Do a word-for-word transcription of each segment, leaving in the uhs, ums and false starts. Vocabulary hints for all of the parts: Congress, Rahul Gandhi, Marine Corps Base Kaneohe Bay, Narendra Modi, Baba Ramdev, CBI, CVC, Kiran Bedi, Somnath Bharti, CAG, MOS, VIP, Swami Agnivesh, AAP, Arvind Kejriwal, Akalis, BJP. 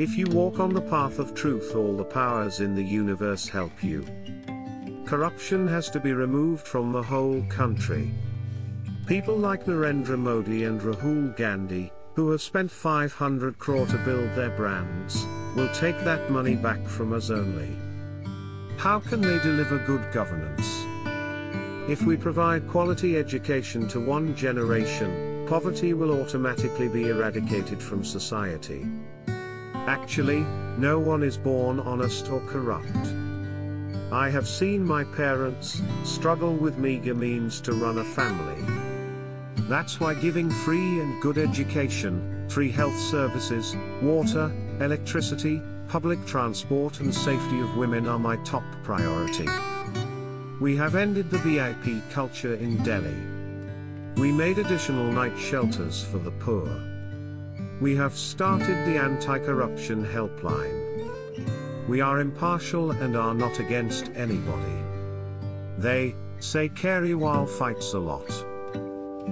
If you walk on the path of truth, all the powers in the universe help you. Corruption has to be removed from the whole country. People like Narendra Modi and Rahul Gandhi, who have spent five hundred crore to build their brands, will take that money back from us only. How can they deliver good governance? If we provide quality education to one generation, poverty will automatically be eradicated from society. Actually, no one is born honest or corrupt. I have seen my parents struggle with meager means to run a family. That's why giving free and good education, free health services, water, electricity, public transport and safety of women are my top priority. We have ended the V I P culture in Delhi. We made additional night shelters for the poor. We have started the anti-corruption helpline. We are impartial and are not against anybody. They say Kejriwal fights a lot.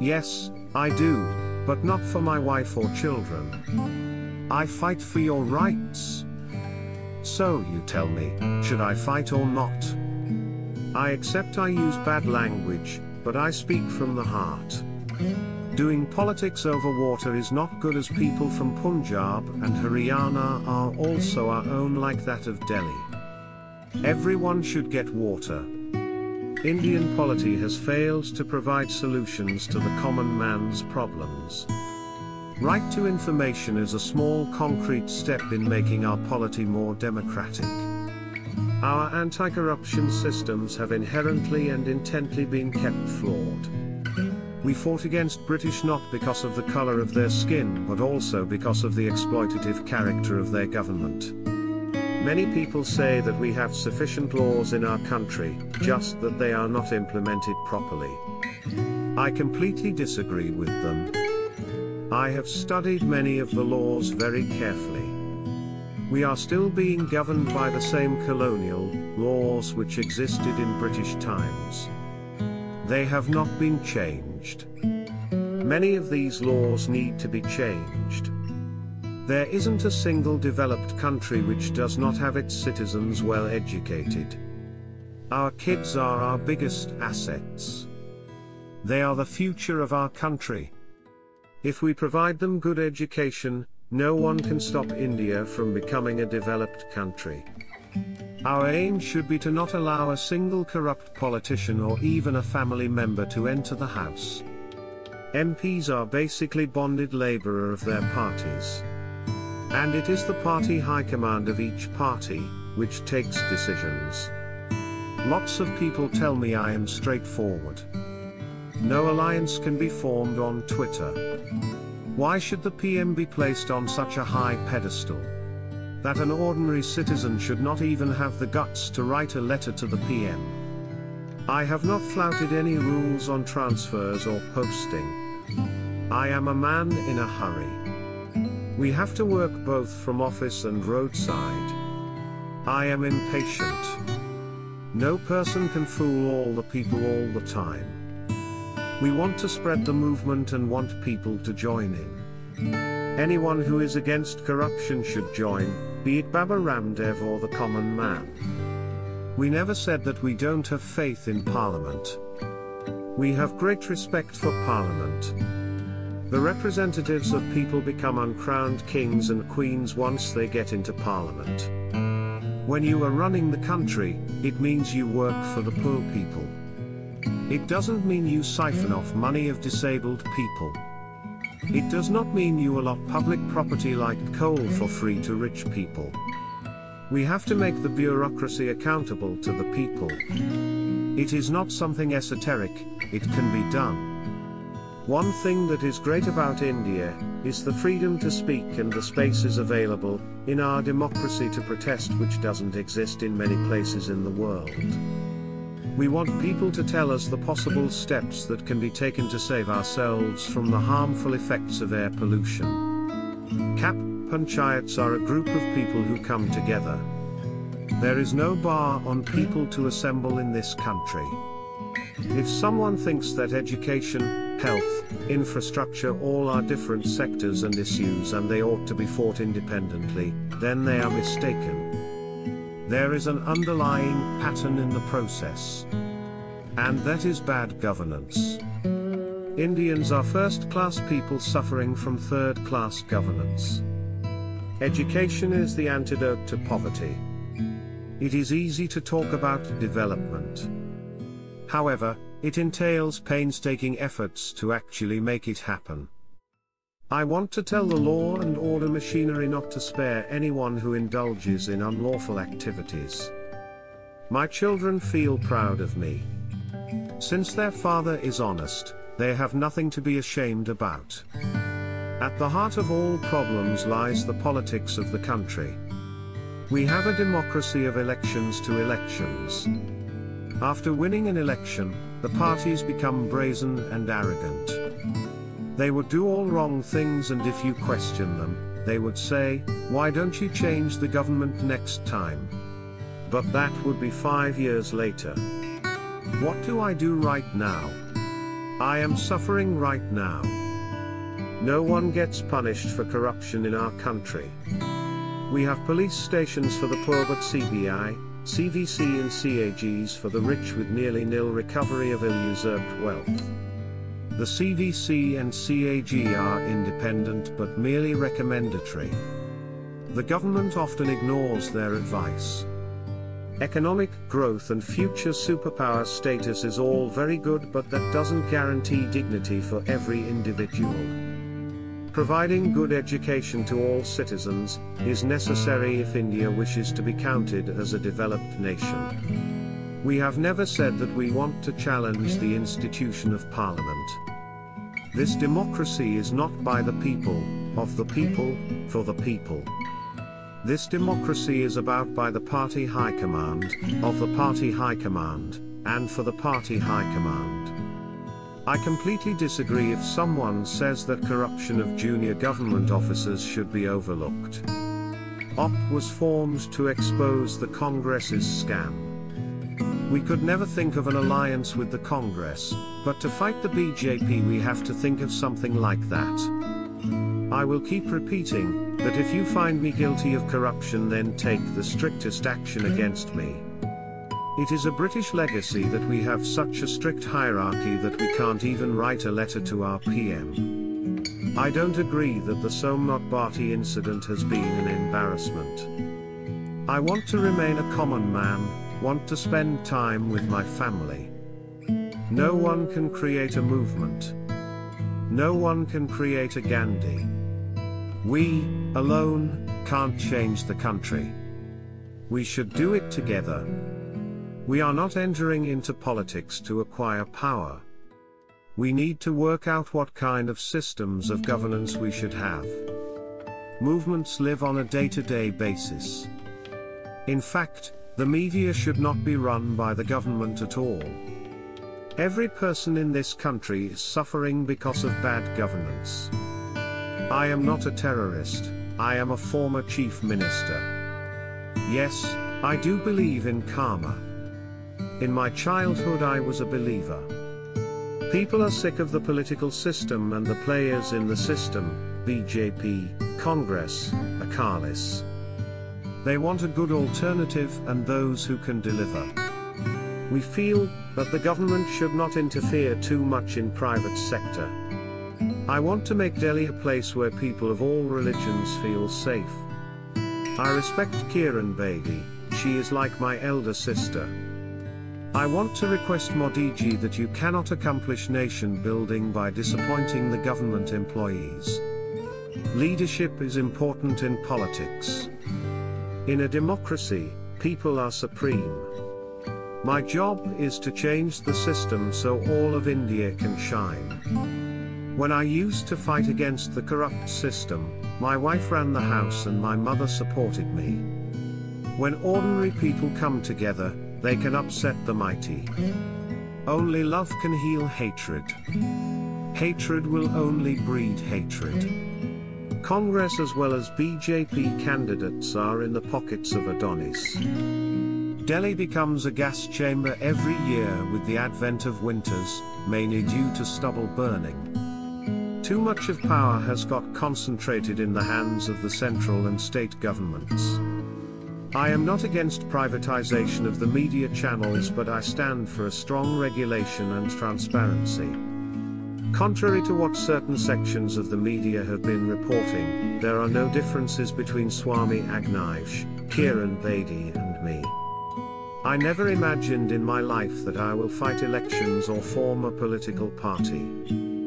Yes, I do, but not for my wife or children. I fight for your rights. So you tell me, should I fight or not? I accept I use bad language, but I speak from the heart. Doing politics over water is not good, as people from Punjab and Haryana are also our own, like that of Delhi. Everyone should get water. Indian polity has failed to provide solutions to the common man's problems. Right to information is a small concrete step in making our polity more democratic. Our anti-corruption systems have inherently and intently been kept flawed. We fought against British not because of the color of their skin, but also because of the exploitative character of their government. Many people say that we have sufficient laws in our country, just that they are not implemented properly. I completely disagree with them. I have studied many of the laws very carefully. We are still being governed by the same colonial laws which existed in British times. They have not been changed. Many of these laws need to be changed. There isn't a single developed country which does not have its citizens well educated. Our kids are our biggest assets. They are the future of our country. If we provide them good education, no one can stop India from becoming a developed country. Our aim should be to not allow a single corrupt politician or even a family member to enter the House. M Ps are basically bonded labour of their parties. And it is the party high command of each party which takes decisions. Lots of people tell me I am straightforward. No alliance can be formed on Twitter. Why should the P M be placed on such a high pedestal that an ordinary citizen should not even have the guts to write a letter to the P M. I have not flouted any rules on transfers or posting. I am a man in a hurry. We have to work both from office and roadside. I am impatient. No person can fool all the people all the time. We want to spread the movement and want people to join in. Anyone who is against corruption should join, be it Baba Ramdev or the common man. We never said that we don't have faith in Parliament. We have great respect for Parliament. The representatives of people become uncrowned kings and queens once they get into Parliament. When you are running the country, it means you work for the poor people. It doesn't mean you siphon off money of disabled people. It does not mean you allot public property like coal for free to rich people. We have to make the bureaucracy accountable to the people. It is not something esoteric, it can be done. One thing that is great about India is the freedom to speak and the spaces available in our democracy to protest, which doesn't exist in many places in the world. We want people to tell us the possible steps that can be taken to save ourselves from the harmful effects of air pollution. C A P panchayats are a group of people who come together. There is no bar on people to assemble in this country. If someone thinks that education, health, infrastructure, all are different sectors and issues, and they ought to be fought independently, then they are mistaken. There is an underlying pattern in the process, and that is bad governance. Indians are first-class people suffering from third-class governance. Education is the antidote to poverty. It is easy to talk about development. However, it entails painstaking efforts to actually make it happen. I want to tell the law and order machinery not to spare anyone who indulges in unlawful activities. My children feel proud of me. Since their father is honest, they have nothing to be ashamed about. At the heart of all problems lies the politics of the country. We have a democracy of elections to elections. After winning an election, the parties become brazen and arrogant. They would do all wrong things, and if you question them, they would say, "Why don't you change the government next time?" But that would be five years later. What do I do right now? I am suffering right now. No one gets punished for corruption in our country. We have police stations for the poor, but C B I, C V C and C A Gs for the rich, with nearly nil recovery of ill-usurped wealth. The C V C and C A G are independent but merely recommendatory. The government often ignores their advice. Economic growth and future superpower status is all very good, but that doesn't guarantee dignity for every individual. Providing good education to all citizens is necessary if India wishes to be counted as a developed nation. We have never said that we want to challenge the institution of Parliament. This democracy is not by the people, of the people, for the people. This democracy is about by the party high command, of the party high command, and for the party high command. I completely disagree if someone says that corruption of junior government officers should be overlooked. A A P was formed to expose the Congress's scam. We could never think of an alliance with the Congress, but to fight the B J P we have to think of something like that. I will keep repeating that if you find me guilty of corruption, then take the strictest action against me. It is a British legacy that we have such a strict hierarchy that we can't even write a letter to our P M. I don't agree that the Somnath Bharti incident has been an embarrassment. I want to remain a common man, want to spend time with my family. No one can create a movement. No one can create a Gandhi. We, alone, can't change the country. We should do it together. We are not entering into politics to acquire power. We need to work out what kind of systems of governance we should have. Movements live on a day-to-day basis. In fact, the media should not be run by the government at all. Every person in this country is suffering because of bad governance. I am not a terrorist, I am a former chief minister. Yes, I do believe in karma. In my childhood I was a believer. People are sick of the political system and the players in the system, B J P, Congress, Akalis. They want a good alternative and those who can deliver. We feel that the government should not interfere too much in private sector. I want to make Delhi a place where people of all religions feel safe. I respect Kiran Bedi, she is like my elder sister. I want to request Modiji that you cannot accomplish nation building by disappointing the government employees. Leadership is important in politics. In a democracy, people are supreme. My job is to change the system so all of India can shine. When I used to fight against the corrupt system, my wife ran the house and my mother supported me. When ordinary people come together, they can upset the mighty. Only love can heal hatred. Hatred will only breed hatred. Congress as well as B J P candidates are in the pockets of Adonis. Delhi becomes a gas chamber every year with the advent of winters, mainly due to stubble burning. Too much of power has got concentrated in the hands of the central and state governments. I am not against privatization of the media channels, but I stand for a strong regulation and transparency. Contrary to what certain sections of the media have been reporting, there are no differences between Swami Agnivesh, Kiran Bedi and me. I never imagined in my life that I will fight elections or form a political party.